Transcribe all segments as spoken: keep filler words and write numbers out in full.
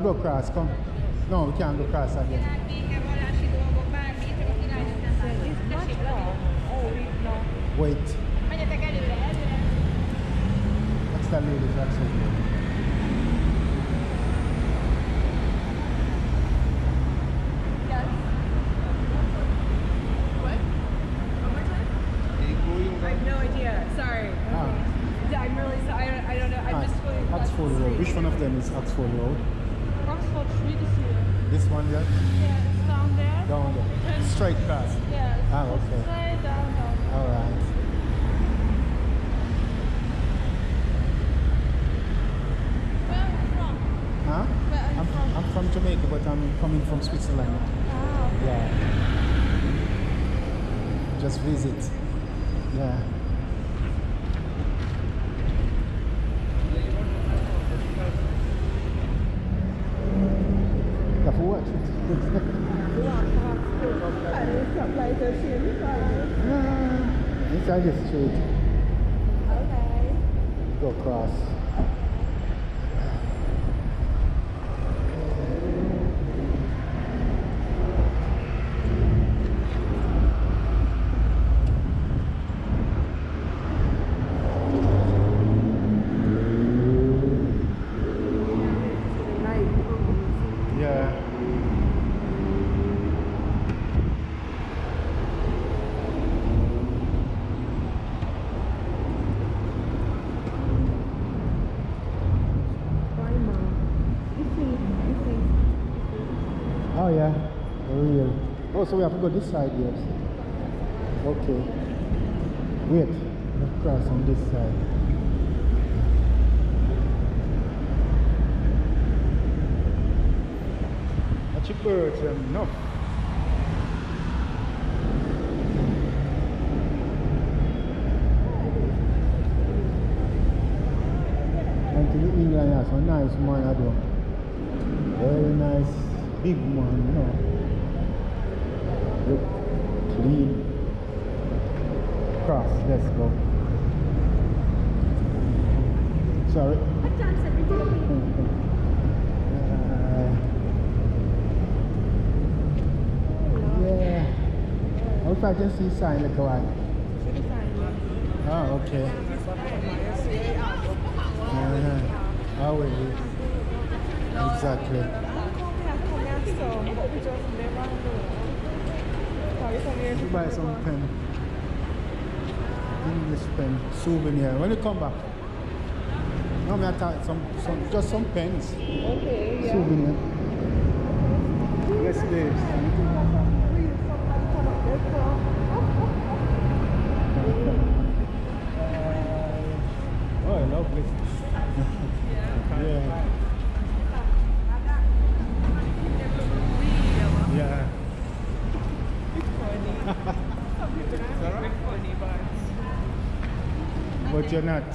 can't go cross, come. No, we can't go cross again. Wait. That's the lady, that's okay. Which one of them is Oxford Road? Oxford Street is here. This one, yeah? Yeah, it's down there. Down there. Straight past. Yeah. Ah, okay. Straight down, down. All right. Where are you from? Huh? Where are you I'm, from? I'm from Jamaica, but I'm coming from Switzerland. Ah, okay. Yeah. Just visit. Yeah. Inside the street. Okay. Go across. Oh yeah, real. Oh, so we have to go this side, yes. Okay. Wait, let's cross on this side. A cheaper term, no. And to the England, that's a nice man, I do. Very nice. Big one, no. Look, clean. Cross, let's go. Sorry. What time's everything? Yeah. I hope I can see sign like one. Oh, okay. Uh, always. Exactly. So, you buy some pen, English pen, souvenir. When you come back, no matter some, some, just some pens. Okay. Yeah. Souvenir. Yes, please. Oh, lovely. Yeah. Yeah. But you're not. No.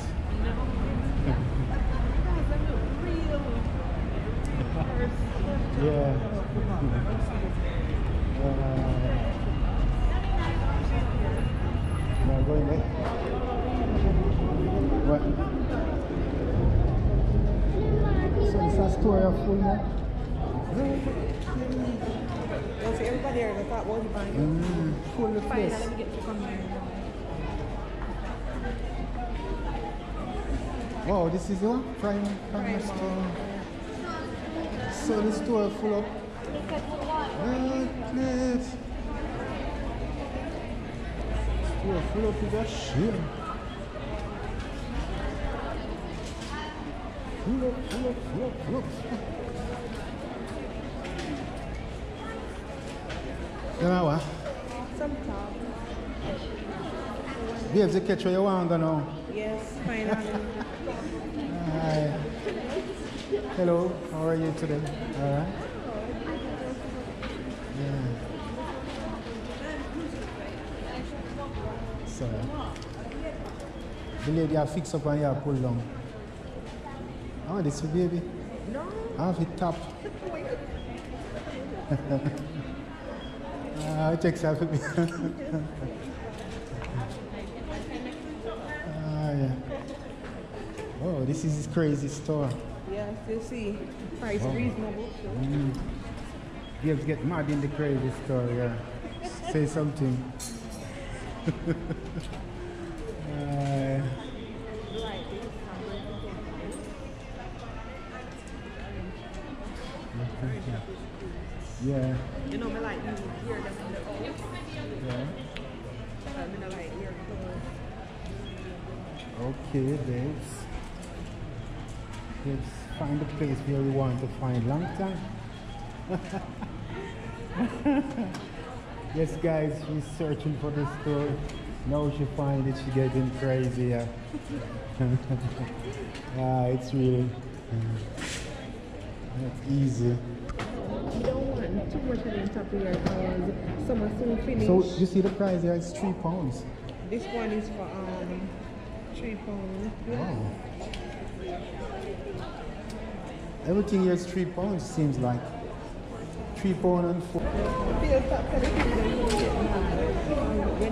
Yeah. Uh, no, going there. What? So it's a story of food now? Well, for everybody there, I thought, what are you buying? Full of place. Let me get you from there. Wow, this is your prime prime store. So the store is full of outlets. Store full of that shit. Full of, full of, full of, full of. You know what? Sometimes. Babes, you catch where you want to now. Yes, finally. Hi. Hello, how are you today? Alright? Yeah. So, the lady I fix up and you pull down. Oh, this is baby? No. I have it top. I check it out for me. Oh, this is crazy store. Yeah, I still see price oh. reasonable. So. Mm. Gibbs get mad in the crazy store, yeah. Say something. uh, yeah. You know, me like here, that's on the old. Yeah. I mean, I like here. Okay, babes. Let's find a place where we want to find long time. Yes, guys, she's searching for the store. Now she finds it, she's getting crazy. Yeah. Ah, it's really uh, not easy. You don't want too much on top of your cause someone soon finish. So you see the price here, it's three pounds. This one is for um three pounds. Wow. Everything here is three pounds seems like. Three pounds and four. When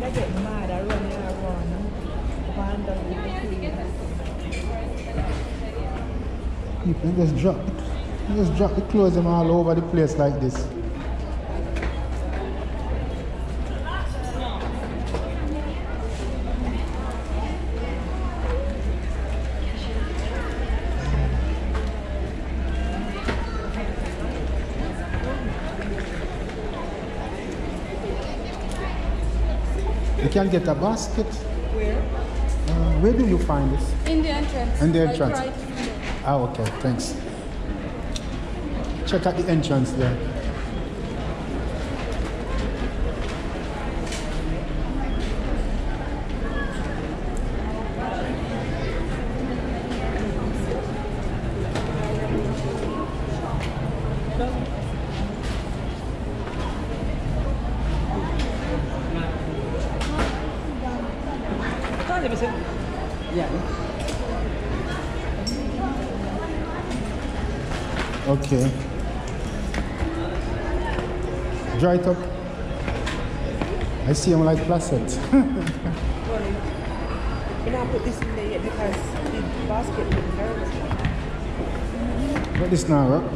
I get mad, I run around. You can just drop it. You just drop the clothes them all over the place like this. You can get a basket. Where? Uh, where do you find this? In the entrance. In the entrance. Like right. Ah, okay, thanks. Check out the entrance there. Yeah. Okay. Dry top. I see them like plastic. We're not put this in there yet because the basket looks very. But this now, right?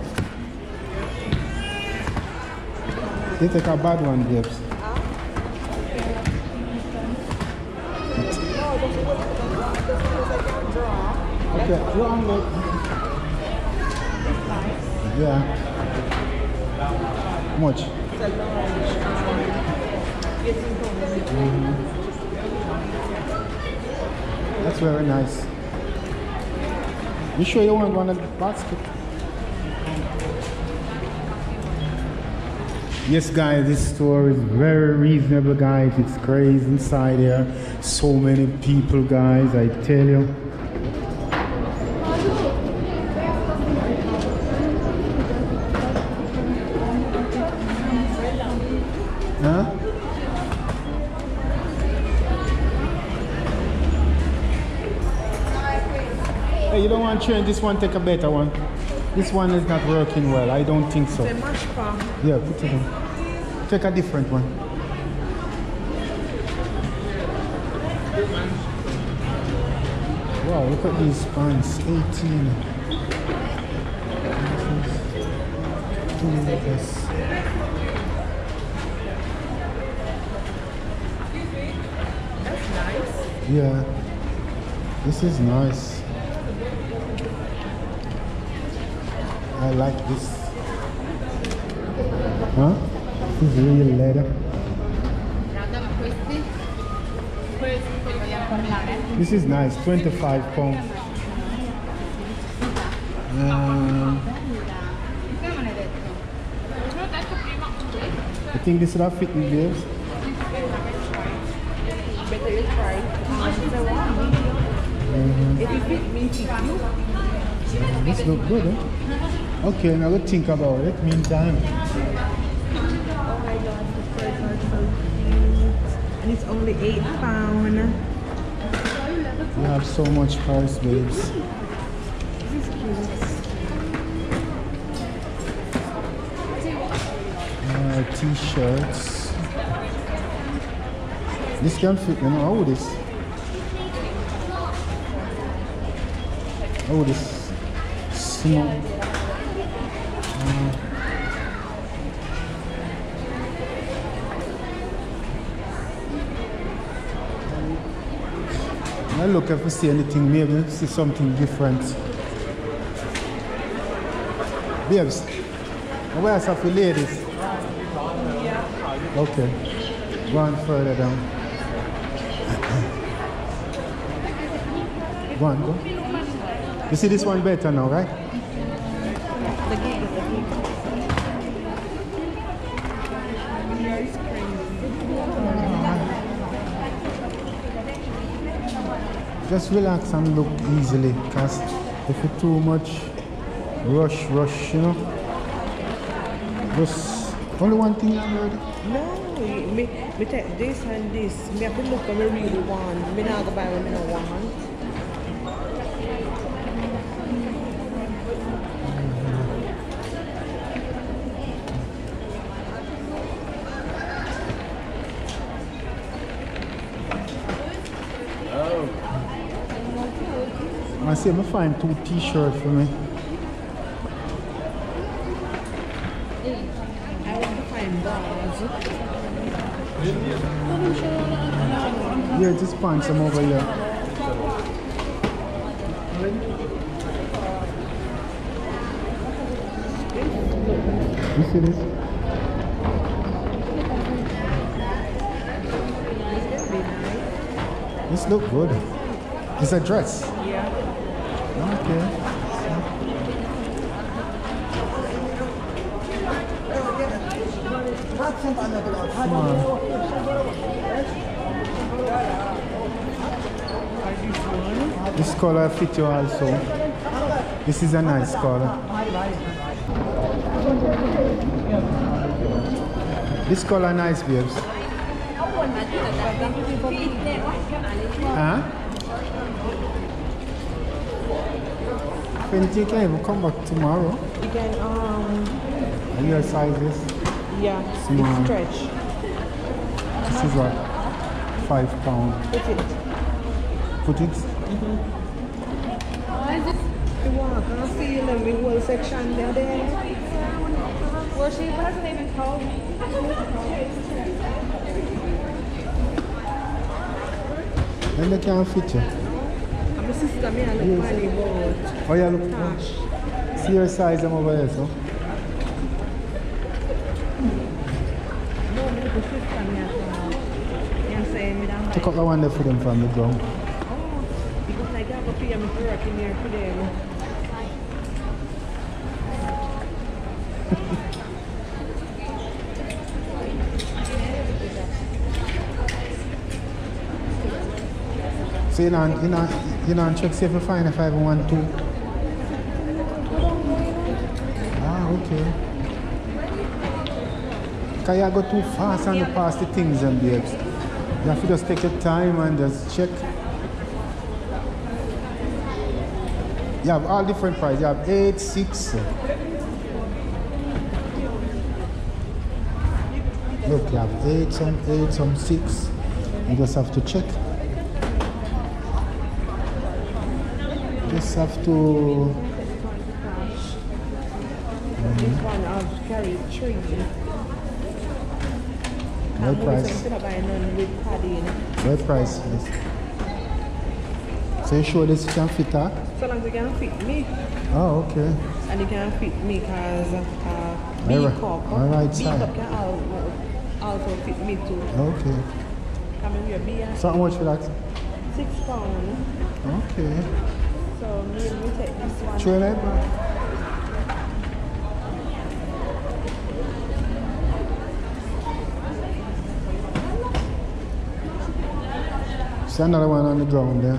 They take a bad one, babes. Okay, wrong look. Yeah. Much. Mm-hmm. That's very nice. You sure you want one of the basket? Yes, guys, this store is very reasonable, guys. It's crazy inside here. So many people, guys, I tell you. You don't want to change this one, take a better one. This one is not working well, I don't think so. Yeah, put it on. Take a different one. Wow, look at these pants, eighteen. That's nice. Yeah, this is nice. I like this. Huh? This is real leather. This is nice, twenty-five pounds. Uh, I think this will fit me, babes. Uh, if it fit me, it uh, this looks good, eh? Okay, now let's think about it. Meantime. Oh my God, the furs are so cute. And it's only eight pounds. You have so much purse, babes. This is cute. Uh, T-shirts. This can fit, you know, how would this? How would this? maximum uh, I look if we see anything, maybe see something different. Babes, where's up the ladies? Okay, go on further down. Go on, go. You see this one better now, right? The game, the game. Here is crazy. Just relax and look easily, because if it's too much rush, rush, you know. Just only one thing I heard? No, me, me take this and this. Me have to look what I really want. Me not buy what I don't want. Oh. I say I'm going to find two t-shirts for me. Yeah, just find some over here. You see this? This look good. It's a dress. Yeah. Okay. Wow. This color fits you also. This is a nice color. This color nice, babes. Huh? Fenty, can you come back tomorrow? You can, um... And your sizes? Yeah, small. It's stretch. This is like five pound. Put it. Put it? Mm-hmm. I just walk and I see in the whole section there. Well, she hasn't even called me. Then they can't fit you. I'm a sister, me, I look funny, but... Oh, yeah, look. Gosh. See your size, I'm over here, so. Pick up the one there for them from the ground. Oh, because I got a P M work in there for them. So you know, you know, you know, check see if you find a five one two. Ah, okay. Because you go too fast and you pass the things and babes. You have to just take your time and just check. You have all different prices. You have eight, six. Look, you have eight, some eight, some six. You just have to check. Just have to. This one I've carried three. No price. No price, yes. So you sure this can fit her? So long as it can fit me. Oh, okay. And it can fit me because uh, B cup. All right, B cup can also fit me too. Okay. Come here, B. So how much for that? Six pounds. Okay. So me, we take this one. Sure, right? See another one on the ground there.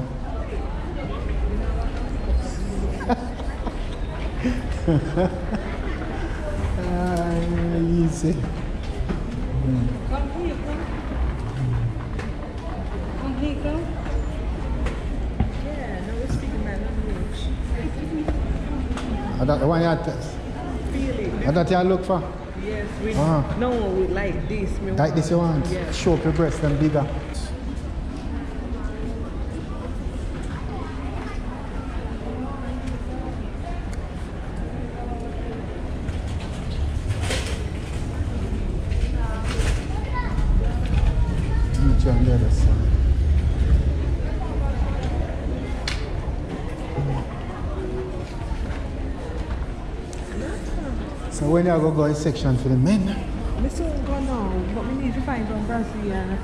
Ah, easy. Mm. Come here, come. Come here, come. Yeah, now we're speaking my language. Is that the one you had to feel it? Is that you look for? Yes, we ah. No, we like this. We like this you want? Yeah. Show up your breasts and bigger. So when you go go in section for the men? We soon go now, but we need to find some Brazilian.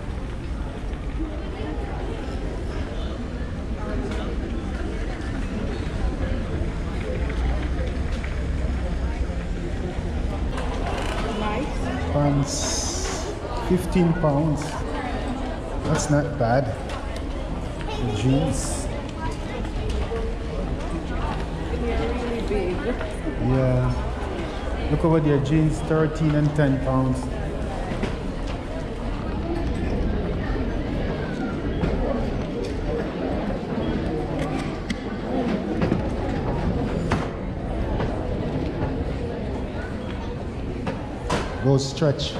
Pants, fifteen pounds. That's not bad. The jeans. They're really big. Yeah. Look over there, jeans, thirteen and ten pounds. Go stretch.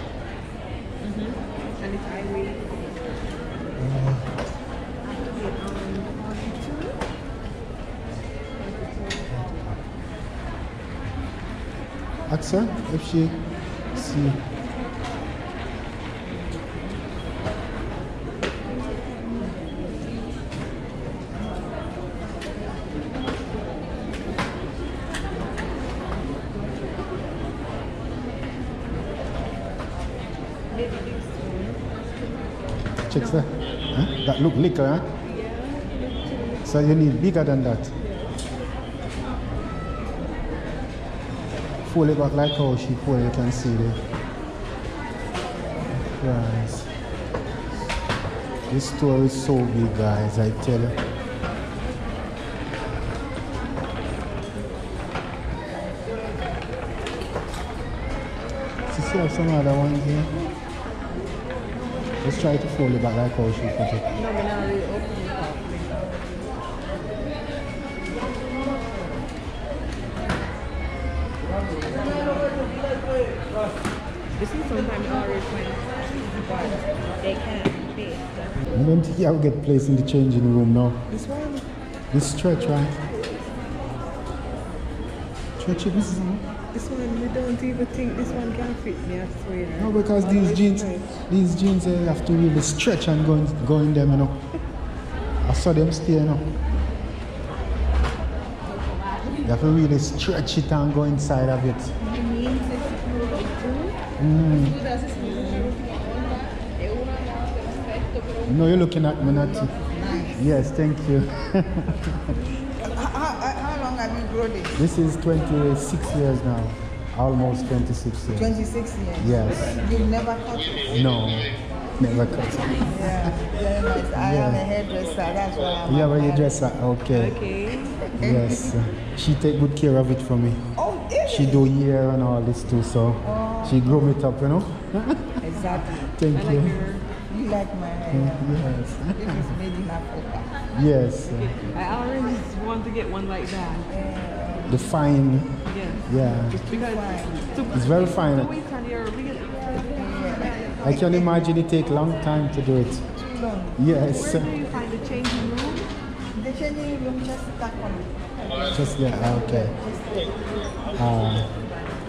Mm-hmm. And if I weigh, ask her if she see. Check that. Huh? That look little, huh? Yeah. So you need bigger than that. Pull it back like how she pull it, you can see the price. This store is so big, guys, I tell you. She have some other ones here. Let's try to fold it back like how she put it. This is sometimes already when they can't pay. I don't think I'll get placed in the changing room now. This one? This stretch, right? Stretch it, this one? This one, we don't even think this one can fit me, I swear. No, because these oh, jeans, stretch. these jeans, they have to really stretch and go in, go in them, you know. I saw them staring up. You have to really stretch it and go inside of it. Mm. No, you're looking at me, not you. Nice. Yes, thank you. how, how, how long have you grown it? This is twenty-six years now. Almost twenty-six years. twenty-six years? Yes. You've never cut it? No, never cut it. Yeah, very nice. I yeah. am a hairdresser, that's why I'm Yeah, but you're a hairdresser, okay. Okay. Yes. She take good care of it for me. Oh, dear. She do hair and all this too, so. Oh. She grew it up, you know? Exactly. Thank I you. Like your, you like my hair. Yes. It is made in Africa. Yes. I already want to get one like that. Yeah. The fine. Yes. Yeah. It's because fine. To, it's very fine. I can imagine it take long time to do it. Too long. Yes. Where do you find the changing room? The changing room just back on. Just yeah, okay. Uh,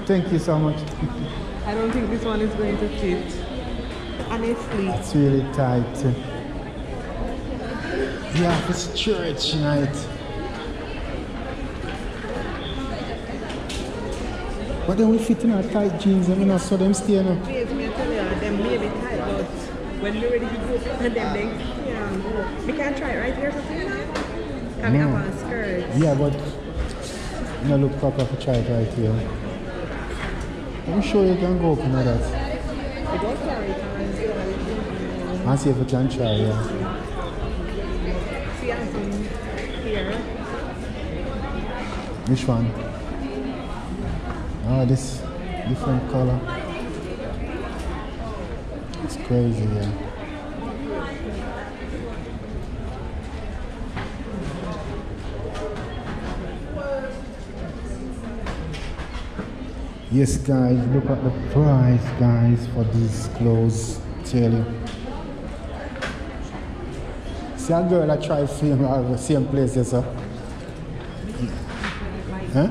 thank you so much. I don't think this one is going to fit. Honestly. It's really tight. Yeah, it's church night. But then we fit in our tight jeans. I mean, I saw them stay now. Yes, I tell you, them may be tight, but when we're ready to go, and them they yeah, we can try it right here for you now. Can we have our skirts? Yeah, but you know, look proper for try it right here. I'm sure you can go up and all that. I'll see if we can try, yeah. See, I think here. Which one? Ah, this different color. It's crazy, yeah. Yes, guys, look at the price, guys, for these clothes. Tell you. See a girl that tried film at the same place, yes, sir? Huh?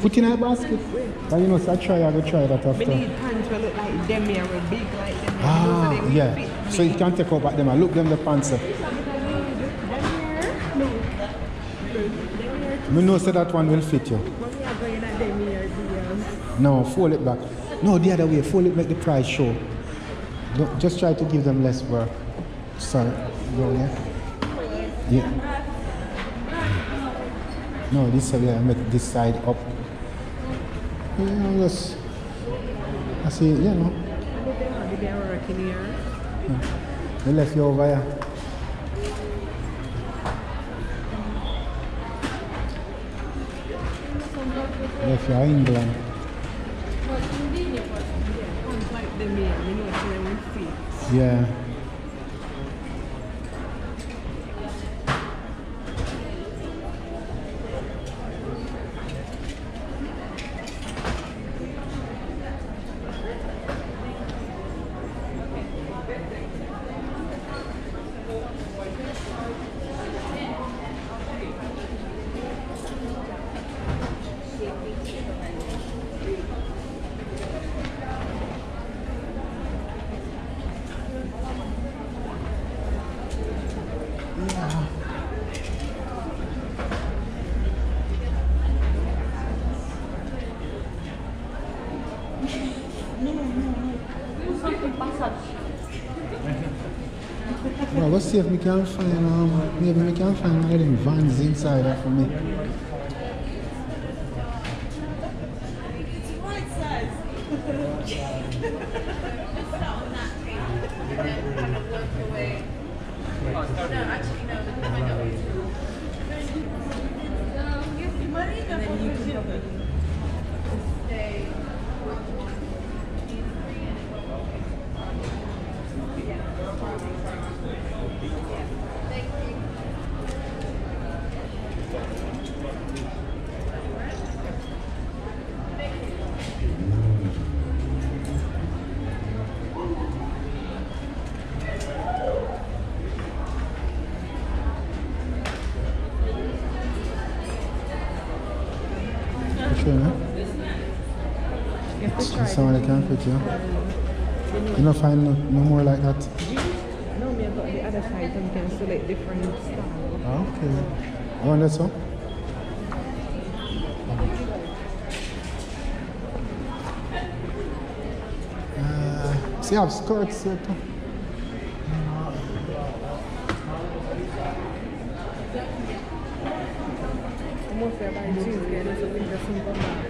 Put in a basket. But you know, so I try, I go try that after. We need pants that look like them here, big like them. Ah, yeah. So you can take out back them and look them the pants up. Me know so that one will fit you. But we are going at them here, the, um... No, fold it back. No, the other way. Fold it, make the price show. Don't, just try to give them less work. Sorry. Go on, yeah? Yeah. No, this way. Make this side up. You know, just... I see, you know. They are working here. They left you over here. Left you in England. But indeed, it was unlike the meal, you know, so they went feet. Yeah. Well, let's see if we can find, um, maybe we can find all them vans inside that for me. It's the right size. Someone that can't fit you. You don't find no, no more like that? No, me about the other side, you can select different style. Okay. You want that so? Uh, see, I have skirts here too. I'm going to buy jeans, yeah, there's something that's in the back.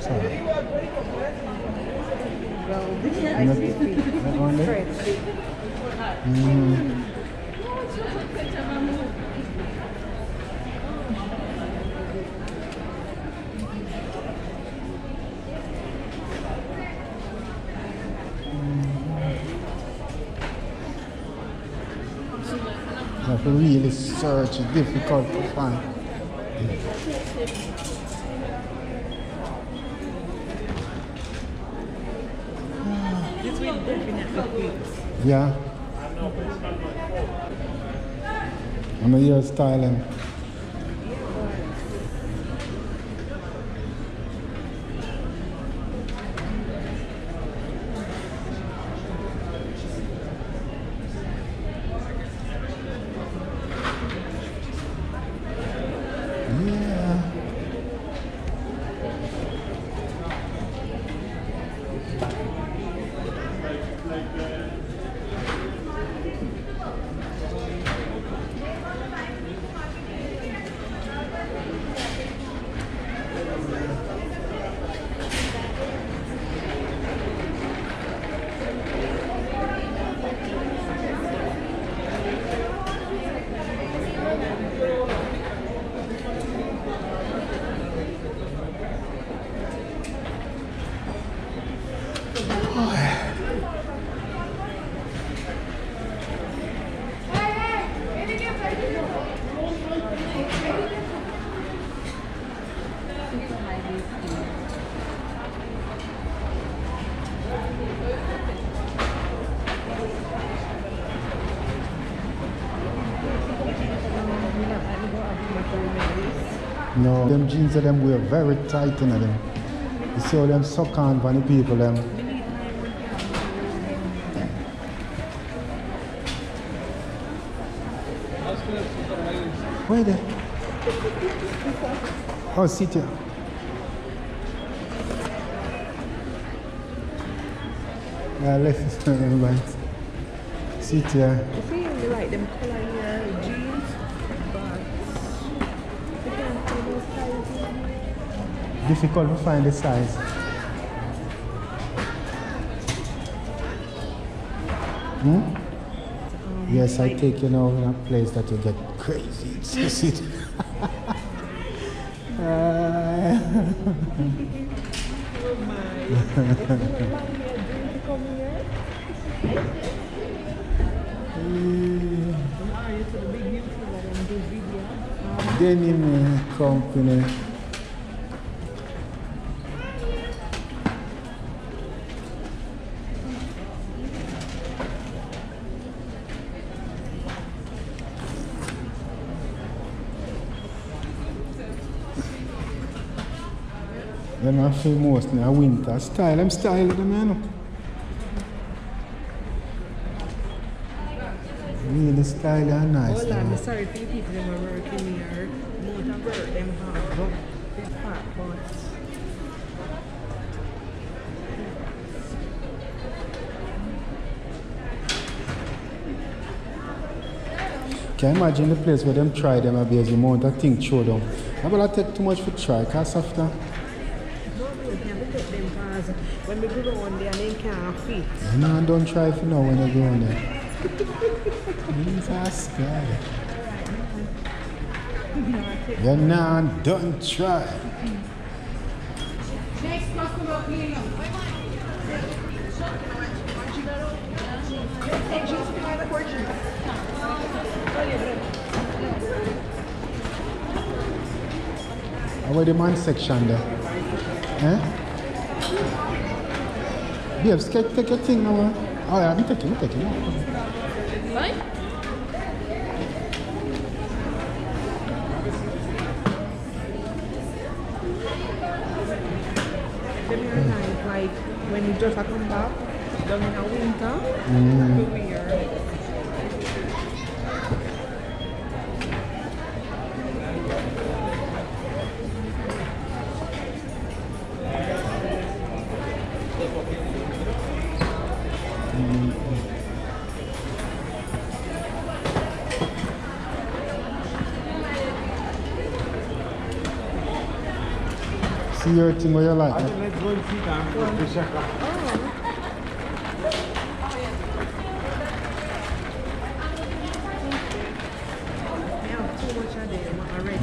Sorry. Well, this is I see that really search is difficult to find. Yeah. Yeah. I'm a year styling. No, them jeans that them wear very tight in them. You see how them suck on by the people them. Where the? Oh, sit here. Yeah, left is not right. Sit here. I feel like them color here, jeans, but I can't find those sizes. Difficult to find the size. Hmm? Yes, I take you now in a place that you get crazy excited. Denim company. Them are famous in a winter style. I'm style them, you know. Really style are nice. Hold on, I'm sorry for the people that are working here. More than work, them hard. They're hard, but... Can you imagine the place where them try them a base amount of things show them? I'm going to take too much for try, because after... When we go on there, they can't fit. No, don't try if you know when you go on there. Jesus Christ. Yeah, no, don't try. Next customer, please. How are the man section there? Eh? Yeah, take, take your thing now. Oh yeah, I'm taking, I'm taking. Fine? They are nice, like when you just come back, down in the winter, mm. It's weird. See your thing where you like. I think let's go and see that. I have too much of them already.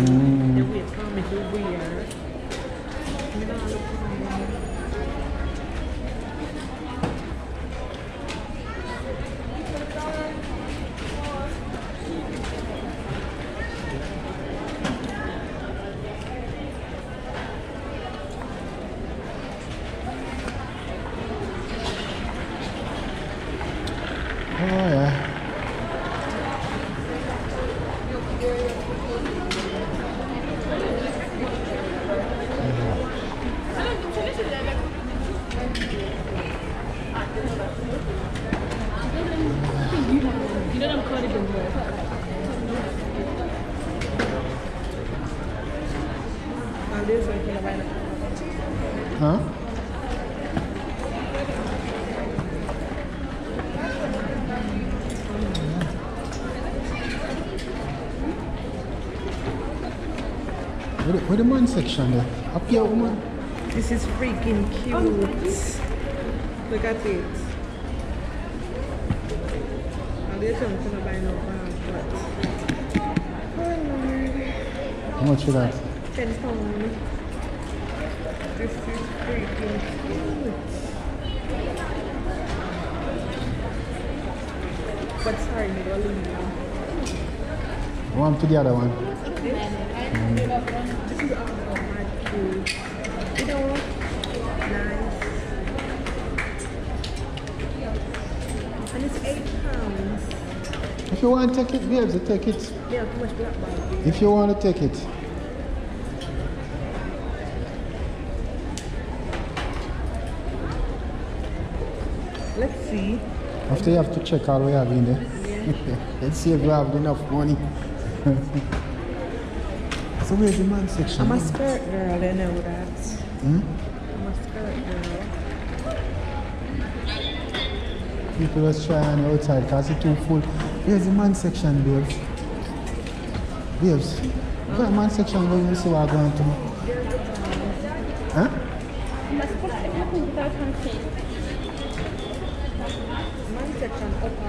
They wait for me to wear. You know, I look for huh? Where the, where the man section there? Up here, woman. This is freaking cute. Oh, look at it. And there's something to buy no bag, but... How much for that? Ten pounds. This is freaking cute. But sorry, we are leaving now. One to the other one. This, mm. This is all about my food. You know what? Nice. And it's eight pounds. If you want to take it, babes, take it. Yeah, too much black bag. If you want to take it. Let's see. After you have to check all we have in there. Yeah. Let's see if you have enough money. So where's the man section? I'm a spirit girl, they know that. Hmm? I'm a spirit girl. People was trying outside because it's too full. Where's the man section, babes? Babes, look at the man section going to see what I'm going to. Huh? I'm a spirit without something. Man section up.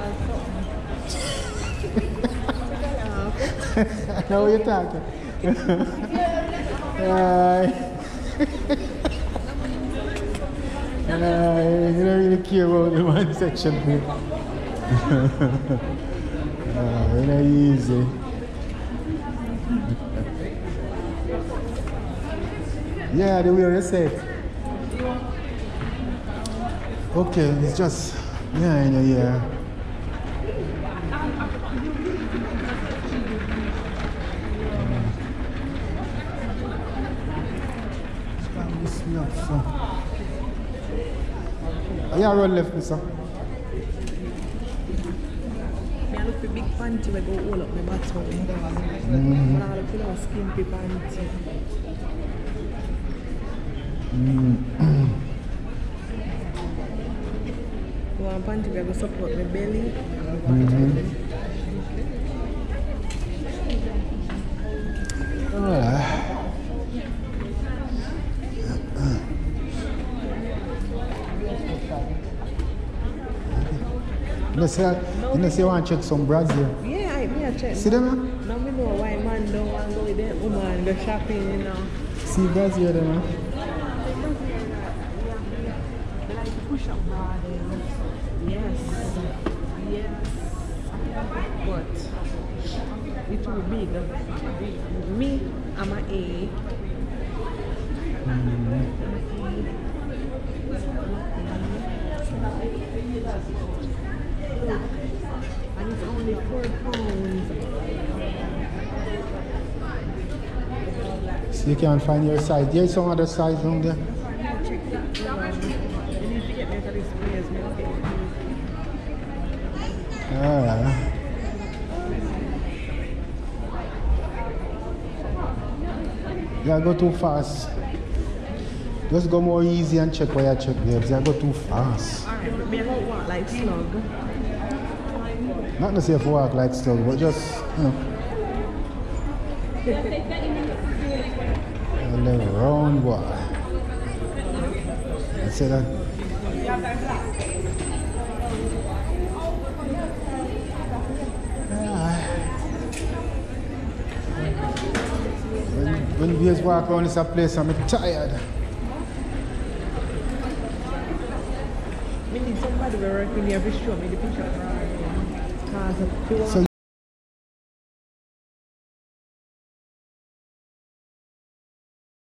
Now you're talking. uh, uh, you don't really care about the one section here. uh, It's not easy. Yeah, the way you said. Okay, it's just yeah, yeah, yeah. Yeah, run left, sir. I look for big panty where I go all up my bottom. Mm. I look for skimpy panty. Mm. Go on panty where I go support my belly. Mm-hmm. Alright. You know, say you want to check some bras here? Yeah, I yeah, check. See them? Now we know why man don't want to go with them woman, go shopping, you know. See bras here, them, man. They like push up bra there. Yes. Yes. But it will be big. Me, I'm an A. Mm. And it's only four pounds. So you can't find your size. There's some other size down there. Ah. You go too fast. Just go more easy and check where you check, babes. You go too fast. Alright, but me don't want like slug. Not to say if you walk like slug, but just, you know. A little round boy. You see that? Yeah. When, when we walk around this place, I'm tired. Somebody will recommend me every show, me the picture.